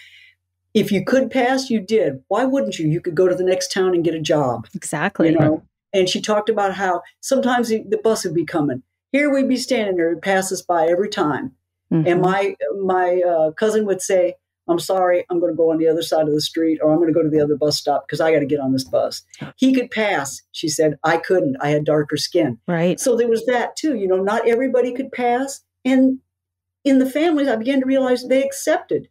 if you could pass, you did. Why wouldn't you? You could go to the next town and get a job. Exactly. You know? And she talked about how sometimes the bus would be coming. Here we'd be standing there, it passes by every time. Mm-hmm. And my cousin would say, I'm sorry, I'm going to go on the other side of the street, or I'm going to go to the other bus stop because I got to get on this bus. He could pass. She said, I couldn't. I had darker skin. Right. So there was that too. You know, not everybody could pass. And in the families, I began to realize they accepted,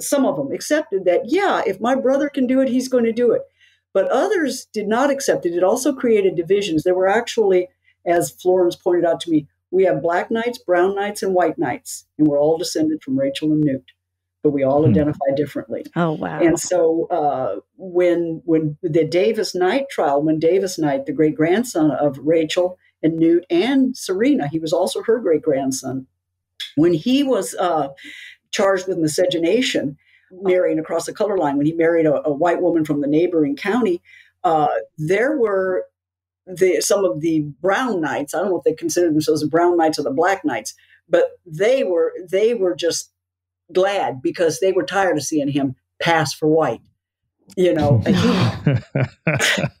some of them accepted that, yeah, if my brother can do it, he's going to do it. But others did not accept it. It also created divisions. There were actually, as Florence pointed out to me, we have black knights, brown knights, and white knights, and we're all descended from Rachel and Newt, but we all identify differently. Oh, wow. And so when the Davis Knight trial, when Davis Knight, the great-grandson of Rachel and Newt and Serena, he was also her great-grandson, when he was charged with miscegenation, marrying across the color line, when he married a white woman from the neighboring county, there were some of the brown knights, I don't know if they considered themselves the brown knights or the black knights, but they were just glad because they were tired of seeing him pass for white, you know. So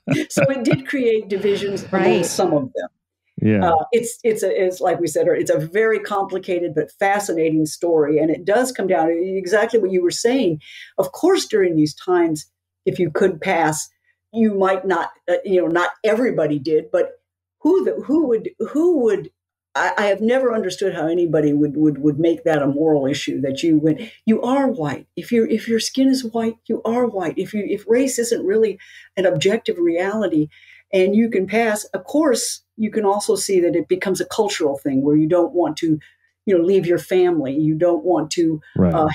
it did create divisions among some of them. Yeah, it's like we said, it's a very complicated but fascinating story, and it does come down to exactly what you were saying. Of course, during these times, if you could pass, you might not, not everybody did, but who would? I have never understood how anybody would make that a moral issue. That you are white. If your skin is white, you are white. If race isn't really an objective reality, and you can pass, of course, you can also see that it becomes a cultural thing where you don't want to, leave your family. You don't want to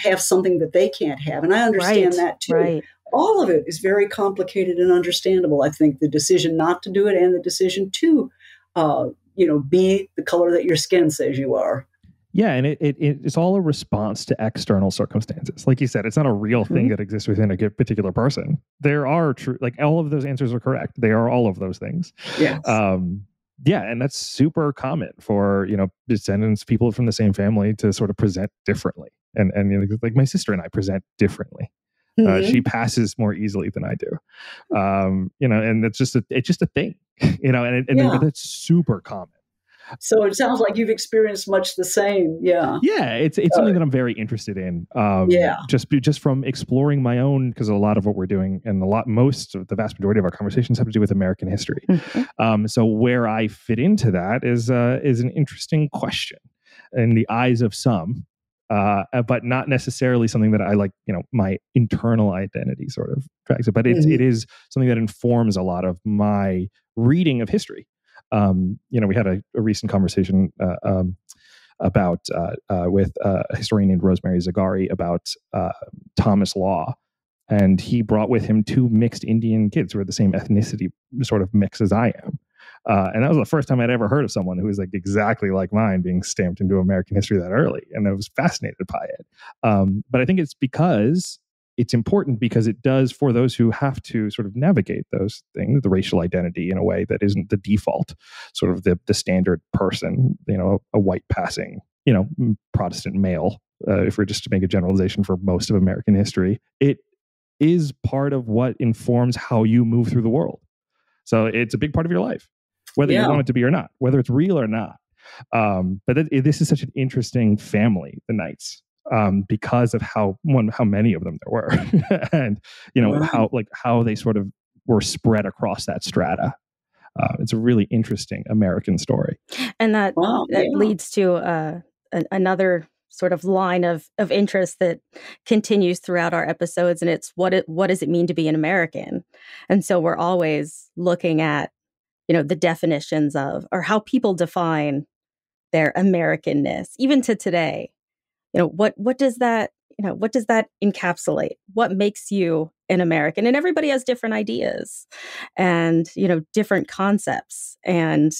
have something that they can't have, and I understand that too. Right. All of it is very complicated and understandable. I think the decision not to do it and the decision to, be the color that your skin says you are. Yeah, and it's all a response to external circumstances. Like you said, it's not a real thing that exists within a particular person. There are all of those answers are correct. They are all of those things. Yes. Yeah, and that's super common for, descendants, people from the same family to sort of present differently. And like my sister and I present differently. She passes more easily than I do, and it's just a thing, and that's super common. So it sounds like you've experienced much the same. Yeah. Yeah. It's something that I'm very interested in. Just from exploring my own, because a lot of what we're doing and the vast majority of our conversations have to do with American history. So where I fit into that is an interesting question in the eyes of some. But not necessarily something that I like, my internal identity sort of tracks it. But it is something that informs a lot of my reading of history You know, we had a recent conversation about with a historian named Rosemary Zagari about Thomas Law, and he brought with him two mixed Indian kids who are the same ethnicity sort of mix as I am. And that was the first time I'd ever heard of someone who was like exactly like mine being stamped into American history that early. And I was fascinated by it. But I think it's because it's important, because it does, for those who have to sort of navigate those things, the racial identity in a way that isn't the default, sort of the standard person, you know, a white passing, you know, Protestant male, if we're just to make a generalization for most of American history, it is part of what informs how you move through the world. So it's a big part of your life, whether you want it to be or not, whether it's real or not. But this is such an interesting family, the Knights, because of how many of them there were, and you know how they sort of were spread across that strata. It's a really interesting American story, and that leads to another sort of line of interest that continues throughout our episodes, and it's what does it mean to be an American? And so we're always looking at, you know, the definitions of, or how people define their Americanness, even to today. You know, what does that encapsulate? What makes you an American? And everybody has different ideas and, you know, different concepts. And,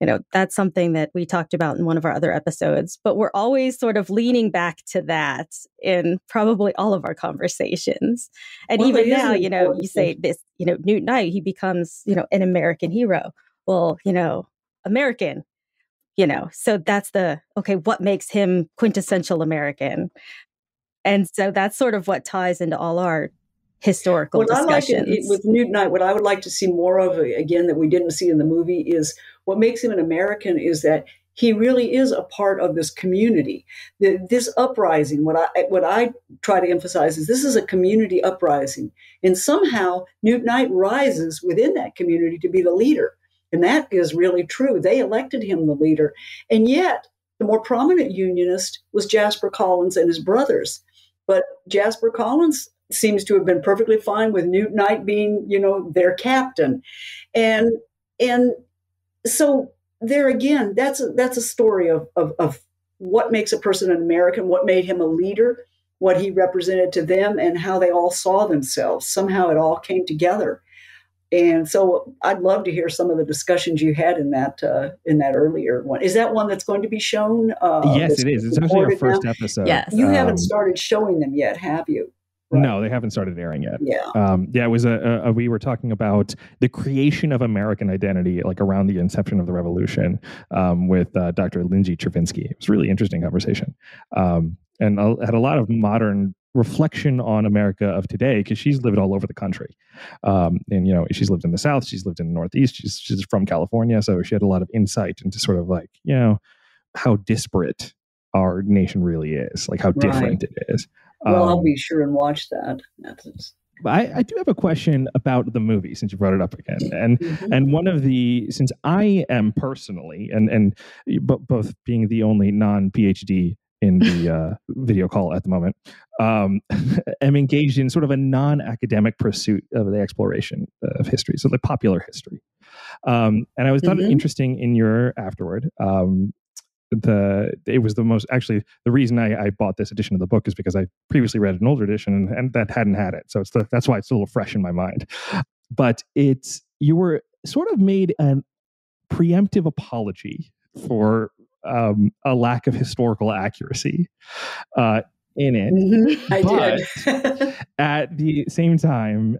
you know, that's something that we talked about in one of our other episodes, but we're always sort of leaning back to that in probably all of our conversations. And even now, you know, you say this, you know, Newt Knight, he becomes, you know, an American hero. Well, you know, American, you know, so that's what makes him quintessential American? And so that's sort of what ties into all our historical discussions. With Newt Knight, what I would like to see more of, again, that we didn't see in the movie, is what makes him an American is that he really is a part of this community. This uprising, what I try to emphasize is this is a community uprising. And somehow Newt Knight rises within that community to be the leader. And that is really true. They elected him the leader. And yet the more prominent unionist was Jasper Collins and his brothers. But Jasper Collins seems to have been perfectly fine with Newt Knight being, you know, their captain. And so there again, that's a story of what makes a person an American, what made him a leader, what he represented to them, and how they all saw themselves. Somehow it all came together. And so I'd love to hear some of the discussions you had in that earlier one. Is that one that's going to be shown? Yes, it is. It's actually our first episode. Yes. You haven't started showing them yet, have you? Right. No, they haven't started airing yet. Yeah. It was we were talking about the creation of American identity, like around the inception of the revolution, with Dr. Lindsay Chervinsky. It was a really interesting conversation. And I had a lot of modern reflection on America of today, because she's lived all over the country. And, you know, she's lived in the South, she's lived in the Northeast, she's from California. So she had a lot of insight into sort of like, you know, how disparate our nation really is, like how different it is. Well, I'll be sure and watch that. I do have a question about the movie, since you brought it up again. And one of the, since I am personally, and both being the only non-PhD in the video call at the moment, am engaged in sort of a non-academic pursuit of the exploration of history, so like popular history. And I was thought it interesting in your afterward, it was the most, actually the reason I bought this edition of the book is because I previously read an older edition and that hadn't had it, so that's why it's a little fresh in my mind. But you were sort of made a preemptive apology for a lack of historical accuracy in it. I did. At the same time,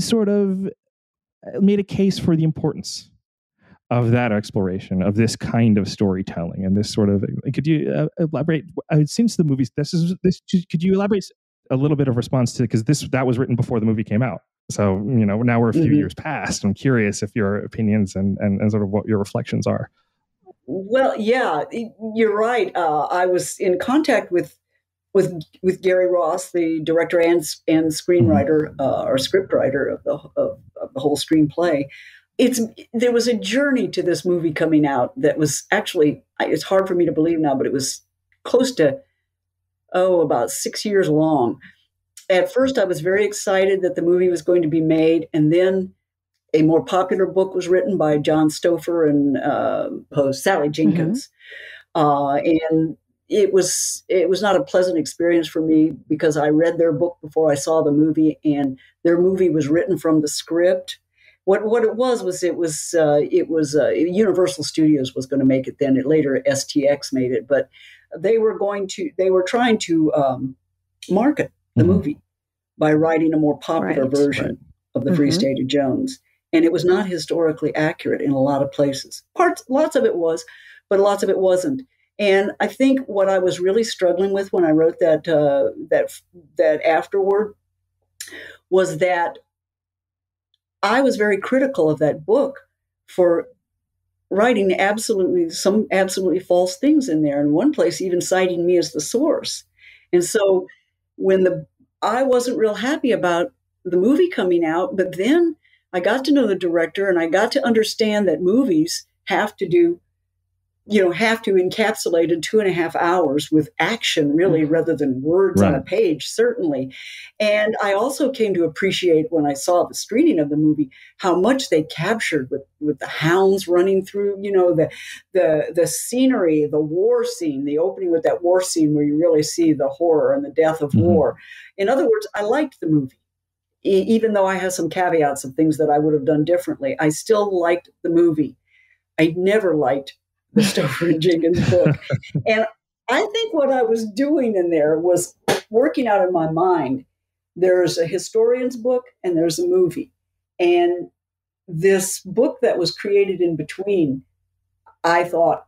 sort of made a case for the importance of that exploration, of this kind of storytelling, and this sort of, could you elaborate? Since the movies, could you elaborate a little bit of response to, because that was written before the movie came out. So, you know, now we're a few years past. I'm curious if your opinions and sort of what your reflections are. Well, yeah, you're right. I was in contact with Gary Ross, the director and screenwriter or scriptwriter of the whole screenplay. There was a journey to this movie coming out that was actually, it's hard for me to believe now, but it was close to, about 6 years long. At first, I was very excited that the movie was going to be made. And then A more popular book was written by John Stouffer and Sally Jenkins. Mm-hmm. And it was not a pleasant experience for me because I read their book before I saw the movie, and their movie was written from the script. What it was Universal Studios was going to make it then. It later STX made it, but they were trying to market the movie by writing a more popular version of the Free State of Jones, and it was not historically accurate in a lot of places. Lots of it was, but lots of it wasn't. And I think what I was really struggling with when I wrote that afterward was that I was very critical of that book for writing absolutely false things in there. In one place, even citing me as the source. And so I wasn't real happy about the movie coming out, but then I got to know the director and I got to understand that movies have to encapsulate in 2.5 hours with action, really, rather than words on a page, certainly. And I also came to appreciate when I saw the screening of the movie how much they captured with the hounds running through, the scenery, the war scene, the opening with that war scene where you really see the horror and the death of war. In other words, I liked the movie. Even though I have some caveats of things that I would have done differently, I still liked the movie. I never liked the Stouffer and Jenkins book. And I think what I was doing in there was working out in my mind, there's a historian's book and there's a movie. And this book that was created in between, I thought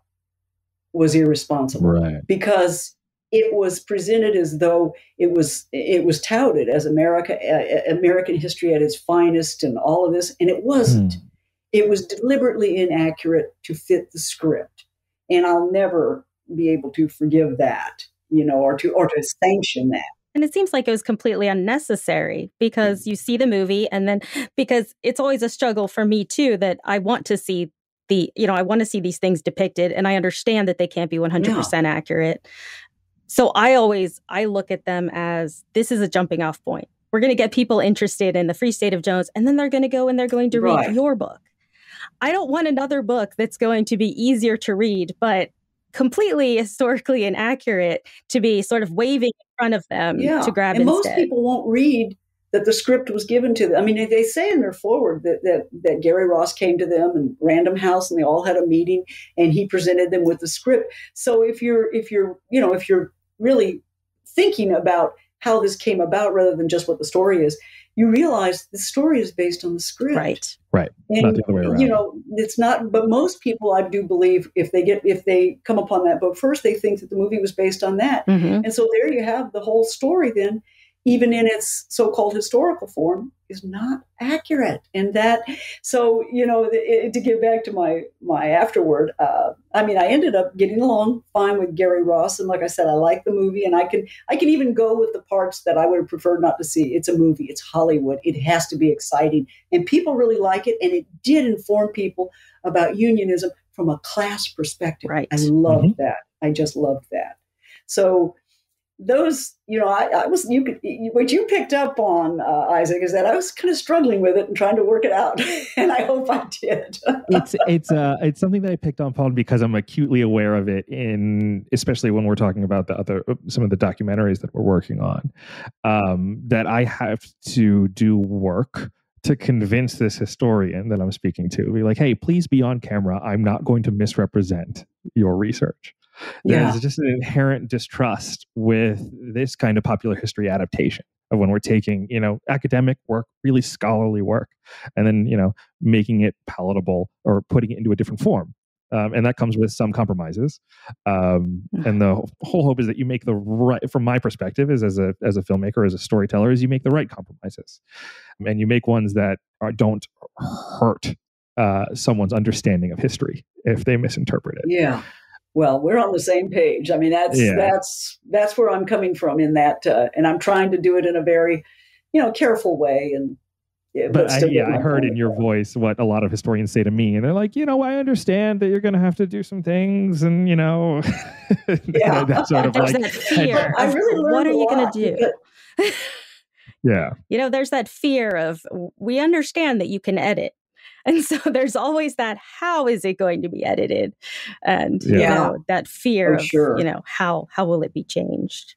was irresponsible because it was presented as though it was touted as American history at its finest and all of this. And it wasn't. It was deliberately inaccurate to fit the script, and I'll never be able to forgive that, or to sanction that. And it seems like it was completely unnecessary because you see the movie, and then because it's always a struggle for me too that I want to see I want to see these things depicted, and I understand that they can't be 100% accurate. So I look at them as this is a jumping off point. We're going to get people interested in the Free State of Jones, and then they're going to go and they're going to read your book. I don't want another book that's going to be easier to read, but completely historically inaccurate to be sort of waving in front of them to grab and instead. Most people won't read that the script was given to them. I mean, they say in their foreword that Gary Ross came to them and Random House, and they all had a meeting, and he presented them with the script. So if you're really thinking about how this came about rather than just what the story is, you realize the story is based on the script. Right. And, not the other way around. It's not, but most people, I do believe, if they come upon that book first, they think that the movie was based on that. And so there you have the whole story then, even in its so-called historical form, is not accurate. And to get back to my afterward, I ended up getting along fine with Gary Ross. And like I said, I like the movie, and I can even go with the parts that I would have preferred not to see. It's a movie, it's Hollywood. It has to be exciting, and people really like it. And it did inform people about unionism from a class perspective. Right. I loved that. I just loved that. So what you picked up on, Isaac, is that I was kind of struggling with it and trying to work it out, and I hope I did. It's something that I picked on, Paul, because I'm acutely aware of it, especially when we're talking about some of the documentaries that we're working on. That I have to do work to convince this historian that I'm speaking to, be like, hey, please be on camera. I'm not going to misrepresent your research. There's just an inherent distrust with this kind of popular history adaptation of when we're taking, academic work, really scholarly work, and then, making it palatable or putting it into a different form. And that comes with some compromises. And the whole hope is that you make the right, from my perspective, is as a filmmaker, as a storyteller, is you make the right compromises. And you make ones that don't hurt someone's understanding of history if they misinterpret it. Yeah. Well, we're on the same page. I mean, that's where I'm coming from in that, and I'm trying to do it in a very, careful way. And I heard in your voice what a lot of historians say to me, and they're like, I understand that you're going to have to do some things, and that sort of that fear. I really learned what are you going to do? There's that fear of we understand that you can edit. And so there's always that, how is it going to be edited? And, you know, that fear of, you know, how will it be changed?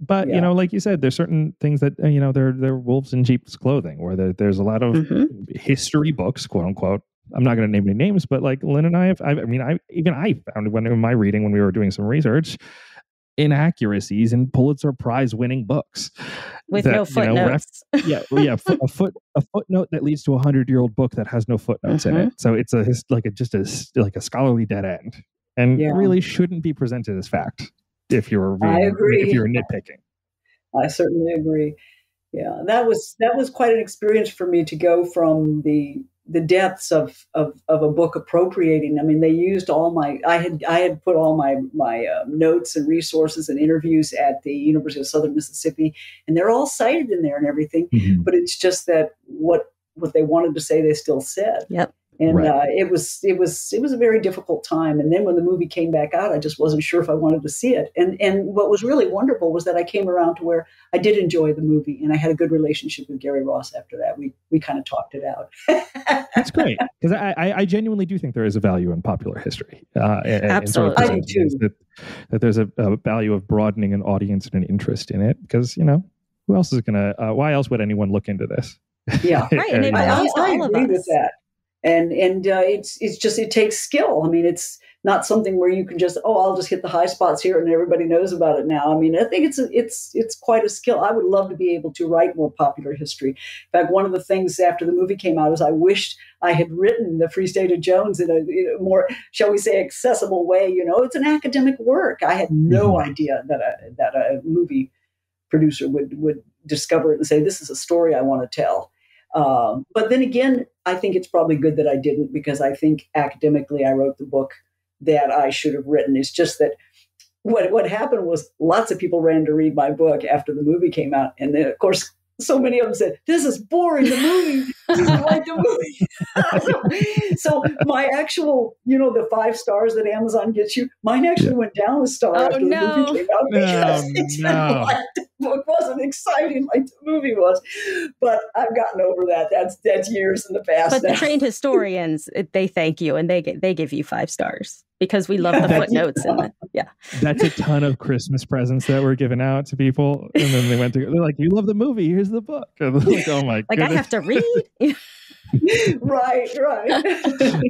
But, you know, like you said, there's certain things that, you know, they're wolves in sheep's clothing, where there's a lot of history books, quote unquote. I'm not going to name any names, but like Lynn and I have, I found in my reading, when we were doing some research, inaccuracies in Pulitzer Prize winning books with no footnotes. A footnote that leads to a 100-year-old book that has no footnotes in it. So it's like a scholarly dead end, and really shouldn't be presented as fact if you're if you're nitpicking. I certainly agree. Yeah, that was quite an experience for me to go from the depths of a book appropriating. I mean, they used all my, I had put all my notes and resources and interviews at the University of Southern Mississippi, and they're all cited in there and everything. Mm-hmm. But it's just that what they wanted to say, they still said. Yep. And it was a very difficult time. And then when the movie came back out, I just wasn't sure if I wanted to see it. And what was really wonderful was that I came around to where I did enjoy the movie, and I had a good relationship with Gary Ross after that. We kind of talked it out. That's great, because I genuinely do think there is a value in popular history. Absolutely, and sort of I do too. That there's a value of broadening an audience and an interest in it, because you know who else is gonna? Why else would anyone look into this? Yeah, right. And I agree with that. And it's just, it takes skill. I mean, it's not something where you can just, I'll just hit the high spots here and everybody knows about it now. I mean, I think it's quite a skill. I would love to be able to write more popular history. In fact, one of the things after the movie came out is I wished I had written The Free State of Jones in a more, shall we say, accessible way. You know, it's an academic work. I had no idea that a movie producer would discover it and say, this is a story I want to tell. But then again, I think it's probably good that I didn't, because I think academically I wrote the book that I should have written. It's just that what happened was lots of people ran to read my book after the movie came out. And then, of course, so many of them said, this is boring, the movie. This is like the movie. So my actual, the 5 stars that Amazon gets you, mine actually went down a star after the movie came out, because it's like the book wasn't exciting like the movie was. But I've gotten over that. That's years in the past. But now, the trained historians, they thank you, and they give you 5 stars. Because we love the footnotes in it. Yeah. That's a ton of Christmas presents that were given out to people. And then they're like, you love the movie, here's the book. And they're like, oh my God. Like, goodness. I have to read. Right.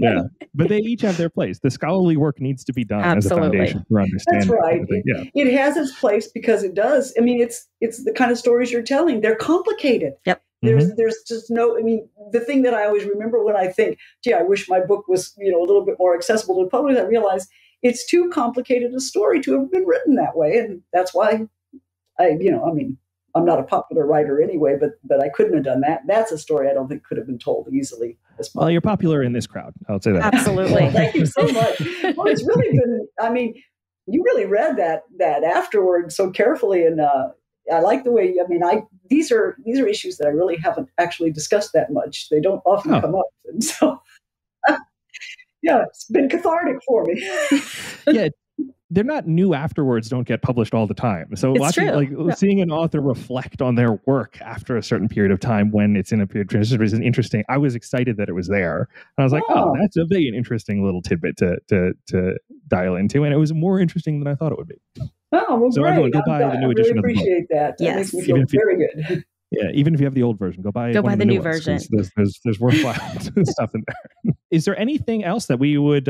Yeah. But they each have their place. The scholarly work needs to be done as a foundation for understanding. That's right. It has its place, because it does. I mean, it's the kind of stories you're telling. They're complicated. Yep. There's just no, I mean, the thing that I always remember when I think, gee, I wish my book was, a little bit more accessible to the public, I realize it's too complicated a story to have been written that way. And that's why I'm not a popular writer anyway, but I couldn't have done that. That's a story I don't think could have been told easily. Well, you're popular in this crowd. I'll say that. Absolutely. Well, thank you so much. Well, it's really been, I mean, you really read that afterward so carefully, and, I like the way, these are issues that I really haven't actually discussed that much. They don't often come up. And so, it's been cathartic for me. They're not new afterwards, don't get published all the time. So seeing an author reflect on their work after a certain period of time when it's in a period of transition is interesting. I was excited that it was there. And I was like, that's a big and interesting little tidbit to dial into. And it was more interesting than I thought it would be. Oh, well, so great. Everyone, go buy the new edition of the book. I really appreciate that. Yes. Makes me feel very good. Yeah, even if you have the old version, go buy the new version. There's worthwhile stuff in there. Is there anything else that we would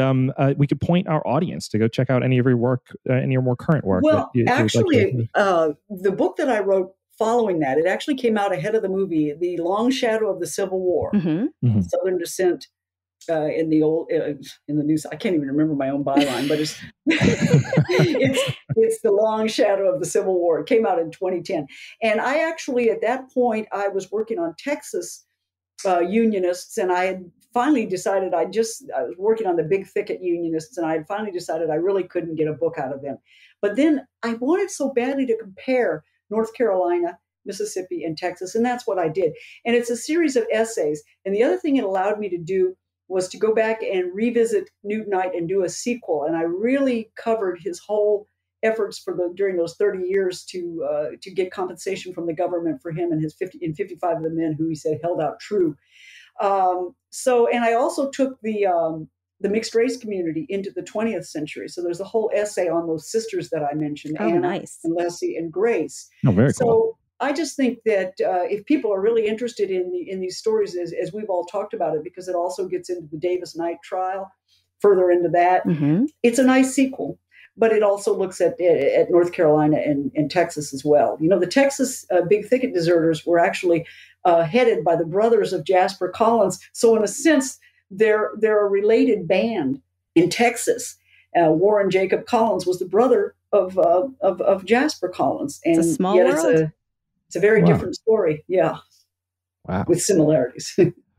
we could point our audience to go check out any of your work, any of your more current work? Well, the book that I wrote following that, it actually came out ahead of the movie, The Long Shadow of the Civil War, Southern Dissent. In the news, I can't even remember my own byline, but it's it's The Long Shadow of the Civil War. It came out in 2010, and I actually at that point I was working on Texas Unionists, and I had finally decided I was working on the Big Thicket Unionists, and I had finally decided I really couldn't get a book out of them. But then I wanted so badly to compare North Carolina, Mississippi, and Texas, and that's what I did. And it's a series of essays. And the other thing it allowed me to do was to go back and revisit Newt Knight and do a sequel. And I really covered his whole efforts for the during those 30 years to get compensation from the government for him and his 55 of the men who he said held out true. And I also took the mixed race community into the 20th century. So there's a whole essay on those sisters that I mentioned, Anna and Leslie and Grace. Oh, very cool. I just think that if people are really interested in these stories, as we've all talked about it, because it also gets into the Davis Knight trial, further into that, it's a nice sequel. But it also looks at North Carolina and Texas as well. You know, the Texas Big Thicket deserters were actually headed by the brothers of Jasper Collins. So in a sense, they're a related band in Texas. Warren Jacob Collins was the brother of Jasper Collins. And it's a small world. It's a very different story. Yeah. Wow. With similarities.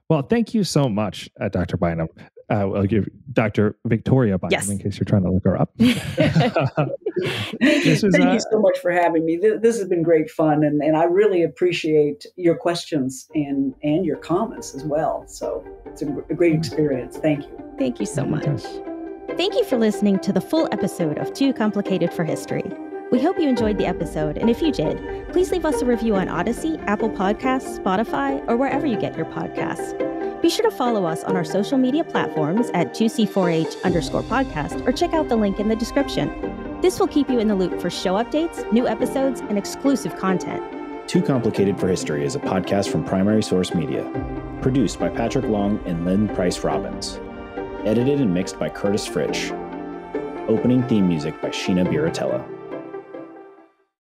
Well, thank you so much, Dr. Bynum. I'll give Dr. Victoria Bynum in case you're trying to look her up. Thank you so much for having me. This has been great fun, and I really appreciate your questions and your comments as well. So it's a great experience. Thank you. Thank you so much. Thank you for listening to the full episode of Too Complicated for History. We hope you enjoyed the episode, and if you did, please leave us a review on Odyssey, Apple Podcasts, Spotify, or wherever you get your podcasts. Be sure to follow us on our social media platforms at 2C4H_podcast, or check out the link in the description. This will keep you in the loop for show updates, new episodes, and exclusive content. Too Complicated for History is a podcast from Primary Source Media, produced by Patrick Long and Lynn Price Robbins, edited and mixed by Curtis Fritsch, opening theme music by Sheena Biratella.